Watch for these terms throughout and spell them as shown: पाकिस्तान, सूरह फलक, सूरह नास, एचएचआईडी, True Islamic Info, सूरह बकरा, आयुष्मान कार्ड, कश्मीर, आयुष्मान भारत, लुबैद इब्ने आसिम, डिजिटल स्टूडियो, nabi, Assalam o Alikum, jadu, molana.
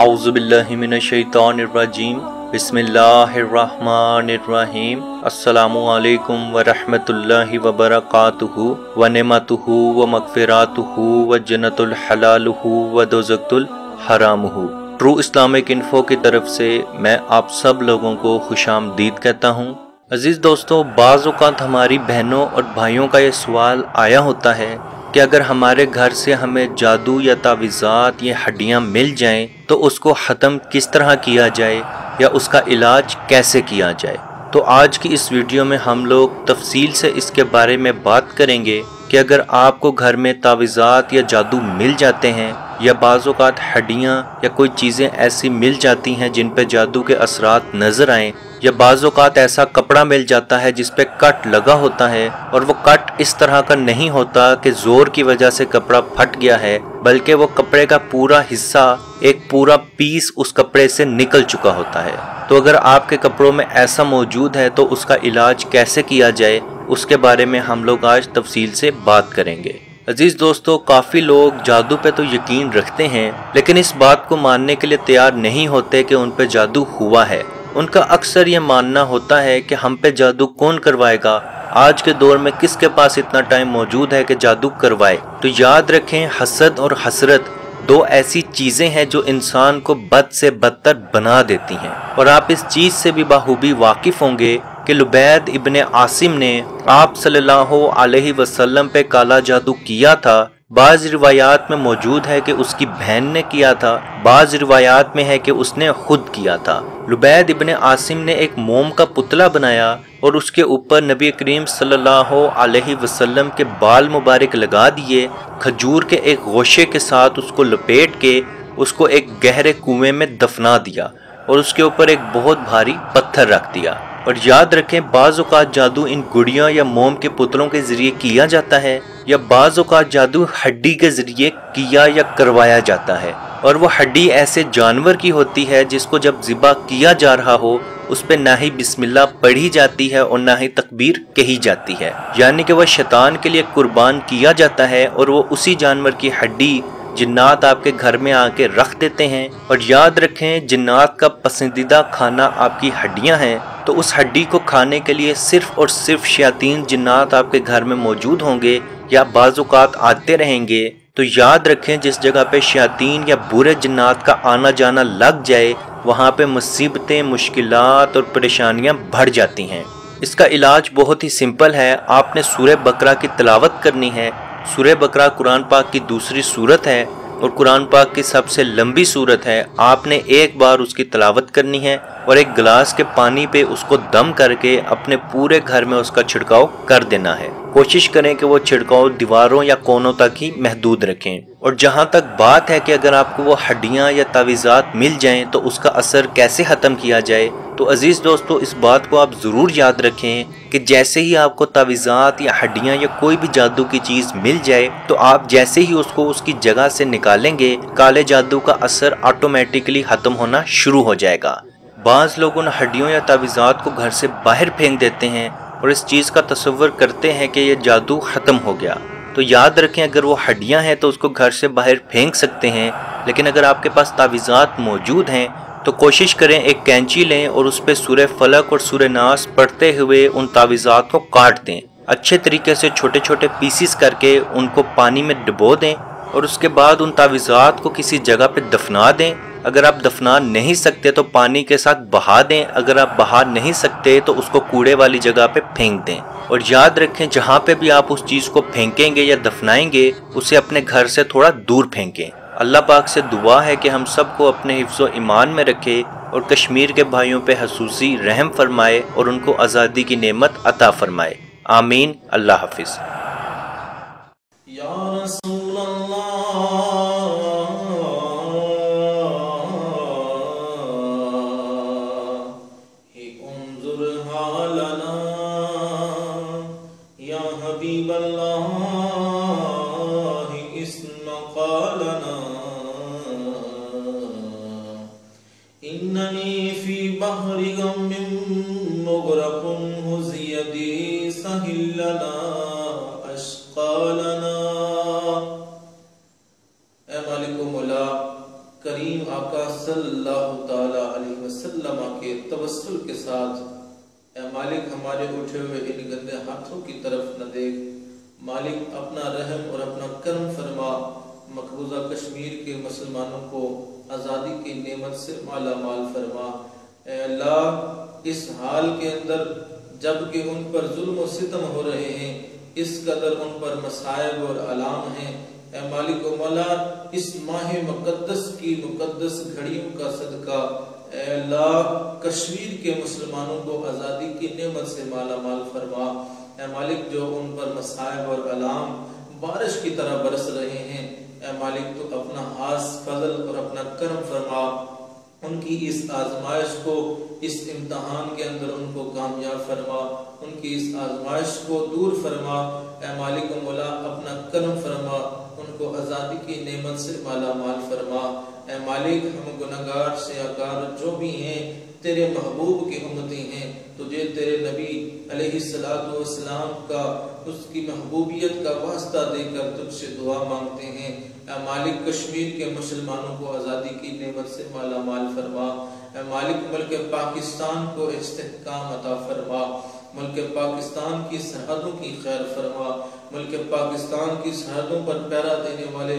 औज़ुबिल्लाहि मिनश्शैतानिर्रजीम बिस्मिल्लाहिर्रहमानिर्रहीम अस्सलामुअलैकुम वरहमतुल्लाहि वबरकातुहु वनिमतुहु वमगफिरातुहु वजन्नतुल हलालुहु वदोज़कुल हरामुहु। ट्रू इस्लामिक इन्फो की तरफ से मैं आप सब लोगों को खुशामदीद कहता हूँ। अज़ीज़ दोस्तों, बाज़ औक़ात हमारी बहनों और भाइयों का ये सवाल आया होता है कि अगर हमारे घर से हमें जादू या तावीज़ात या हड्डियाँ मिल जाएं तो उसको ख़त्म किस तरह किया जाए या उसका इलाज कैसे किया जाए। तो आज की इस वीडियो में हम लोग तफसील से इसके बारे में बात करेंगे कि अगर आपको घर में तावीज़ात या जादू मिल जाते हैं या बाज़ औक़ात हड्डियाँ या कोई चीज़ें ऐसी मिल जाती हैं जिन पर जादू के असरात नज़र आएँ, या बाज़ औक़ात ऐसा कपड़ा मिल जाता है जिस पे कट लगा होता है और वो कट इस तरह का नहीं होता कि ज़ोर की वजह से कपड़ा फट गया है, बल्कि वो कपड़े का पूरा हिस्सा, एक पूरा पीस उस कपड़े से निकल चुका होता है। तो अगर आपके कपड़ों में ऐसा मौजूद है तो उसका इलाज कैसे किया जाए, उसके बारे में हम लोग आज तफसील से बात करेंगे। अजीज़ दोस्तों, काफ़ी लोग जादू पे तो यकीन रखते हैं लेकिन इस बात को मानने के लिए तैयार नहीं होते कि उन पे जादू हुआ है। उनका अक्सर ये मानना होता है कि हम पे जादू कौन करवाएगा, आज के दौर में किसके पास इतना टाइम मौजूद है कि जादू करवाए। तो याद रखें, हसद और हसरत दो ऐसी चीज़ें हैं जो इंसान को बद से बदतर बना देती हैं। और आप इस चीज़ से भी बखूबी वाकिफ़ होंगे कि लुबैद इब्ने आसिम ने आप सल्लल्लाहु अलैहि वसल्लम पे काला जादू किया था। बाज़ रिवायात में मौजूद है कि उसकी बहन ने किया था, बाज़ रिवायात में है कि उसने खुद किया था। लुबैद इब्ने आसिम ने एक मोम का पुतला बनाया और उसके ऊपर नबी करीम सल्लल्लाहु अलैहि वसल्लम के बाल मुबारक लगा दिए, खजूर के एक गोशे के साथ उसको लपेट के उसको एक गहरे कुएं में दफना दिया और उसके ऊपर एक बहुत भारी पत्थर रख दिया। और याद रखें, बाज़ औक़ात जादू इन गुड़िया या मोम के पुतलों के ज़रिए किया जाता है या बाज़ औक़ात जादू हड्डी के ज़रिए किया या करवाया जाता है। और वो हड्डी ऐसे जानवर की होती है जिसको जब ज़िबा किया जा रहा हो उस पर ना ही बिस्मिल्लाह पढ़ी जाती है और ना ही तकबीर कही जाती है, यानी कि वह शैतान के लिए कुर्बान किया जाता है। और वो उसी जानवर की हड्डी जिन्नात आपके घर में आके रख देते हैं। और याद रखें, जिन्नात का पसंदीदा खाना आपकी हड्डियां हैं, तो उस हड्डी को खाने के लिए सिर्फ और सिर्फ शैतान जिन्नात आपके घर में मौजूद होंगे या बाज़ औक़ात आते रहेंगे। तो याद रखें, जिस जगह पे शैतान या बुरे जिन्नात का आना जाना लग जाए वहाँ पे मुसीबतें, मुश्किलात और परेशानियाँ बढ़ जाती हैं। इसका इलाज बहुत ही सिंपल है। आपने सूरह बकरा की तिलावत करनी है। सूरह बकरा कुरान पाक की दूसरी सूरत है और कुरान पाक की सबसे लंबी सूरत है। आपने एक बार उसकी तलावत करनी है और एक गिलास के पानी पे उसको दम करके अपने पूरे घर में उसका छिड़काव कर देना है। कोशिश करें कि वो छिड़काव दीवारों या कोनों तक ही महदूद रखें। और जहाँ तक बात है कि अगर आपको वो हड्डियाँ या तावीज़ात मिल जाएं तो उसका असर कैसे ख़त्म किया जाए, तो अज़ीज़ दोस्तों, इस बात को आप ज़रूर याद रखें कि जैसे ही आपको तावीज़ात या हड्डियाँ या कोई भी जादू की चीज़ मिल जाए तो आप जैसे ही उसको उसकी जगह से निकालेंगे, काले जादू का असर ऑटोमेटिकली ख़त्म होना शुरू हो जाएगा। बाज़ लोग उन हड्डियों या तावीज़ात को घर से बाहर फेंक देते हैं और इस चीज़ का तसव्वुर करते हैं कि यह जादू ख़त्म हो गया। तो याद रखें, अगर वो हड्डियाँ हैं तो उसको घर से बाहर फेंक सकते हैं, लेकिन अगर आपके पास तावीज़ात मौजूद हैं तो कोशिश करें एक कैंची लें और उस पर सूरह फलक और सूरह नास पढ़ते हुए उन तावीज़ात को काट दें। अच्छे तरीके से छोटे छोटे पीसीस करके उनको पानी में डुबो दें और उसके बाद उन तावीज़ात को किसी जगह पर दफना दें। अगर आप दफना नहीं सकते तो पानी के साथ बहा दें। अगर आप बहा नहीं सकते तो उसको कूड़े वाली जगह पे फेंक दें। और याद रखें, जहाँ पे भी आप उस चीज़ को फेंकेंगे या दफनाएंगे उसे अपने घर से थोड़ा दूर फेंकें। अल्लाह पाक से दुआ है कि हम सबको अपने हिफ्ज़ व ईमान में रखे और कश्मीर के भाइयों पे हुसूसी रहम फरमाए और उनको आज़ादी की नेमत अता फरमाए। आमीन। अल्लाह हाफिज़। إنني في بحر غم مغرق هز يدي سهل لنا أشقالنا। ए मालिक मौला करीम, आपका सल्लल्लाहु ताला अलैहि वसल्लम के तवस्सुल के साथ, ए मालिक हमारे उठे हुए इन गंदे हाथों की तरफ न देख, मालिक अपना रहम और अपना कर्म फरमा, मकबूजा कश्मीर के मुसलमानों को आज़ादी की नेमत से माला माल फरमा। ए अल्लाह, इस हाल के अंदर जबकि उन पर जुल्म और सितम हो रहे हैं, इस कदर उन पर मसायब और आलाम हैं, ए मालिक ओ मौला, इस माह मुकद्दस की मुकद्दस घड़ियों का सदका ए अल्लाह कश्मीर के मुसलमानों को आज़ादी की नेमत से माला माल फरमा। ए मालिक, जो उन पर मसायब और अलाम बारिश की तरह बरस रहे हैं, ए मालिक, तो अपना हास फजल और अपना कर्म फरमा, उनकी इस आजमाइश को, इस इम्तहान के अंदर उनको कामयाब फरमा, उनकी इस आजमाइश को दूर फरमा। ए मालिक ओ मौला, अपना कर्म फरमा, को आज़ादी की नेमत से माला माल फरमा। ए मालिक, हम गुनहगार सियाकार जो भी हैं तेरे महबूब की उम्मती हैं, तुझे तेरे नबी अलैहिस्सलाम का, उसकी महबूबियत का वास्ता देकर तुझसे दुआ मांगते हैं। ए मालिक, कश्मीर के मुसलमानों को आज़ादी की नेमत से माला माल फरमा। ए मालिक, मुल्क पाकिस्तान को इस्तेहकाम अता फरमा, मुल्क पाकिस्तान की सरहदों की खैर फरमा, मुल्क पाकिस्तान की सरहदों पर पैरा देने वाले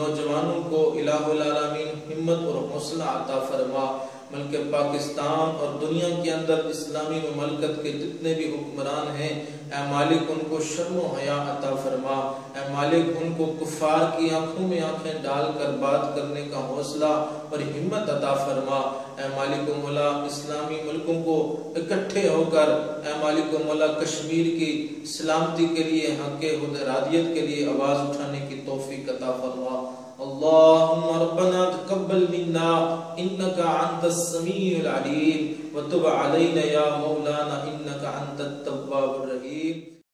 नौजवानों को इलाहुल आलमीन हिम्मत और हौसला अता फरमा। मुल्क पाकिस्तान और दुनिया के अंदर इस्लामी ममलकत के जितने भी हुक्मरान हैं, ए मालिक, उनको शर्म व हया अता फरमा। ए मालिक, उनको कुफार की आँखों में आँखें डालकर बात करने का हौसला और हिम्मत अता फरमा। ए मालिक ओ मौला, इस्लामी मुल्कों को इकट्ठे होकर, ए मालिक ओ मौला, कश्मीर की सलामती के लिए, हक़े हुदरादियत के लिए आवाज़ उठाने की तौफीक अता फरमा। अल्लाहुम्मा रब्बना तक़ब्बल मिन्ना इन्नका अंतस समीउल अलीम व तुब अलैना या मौलाना इन्नका अंतत तव्वाबुर रहीम।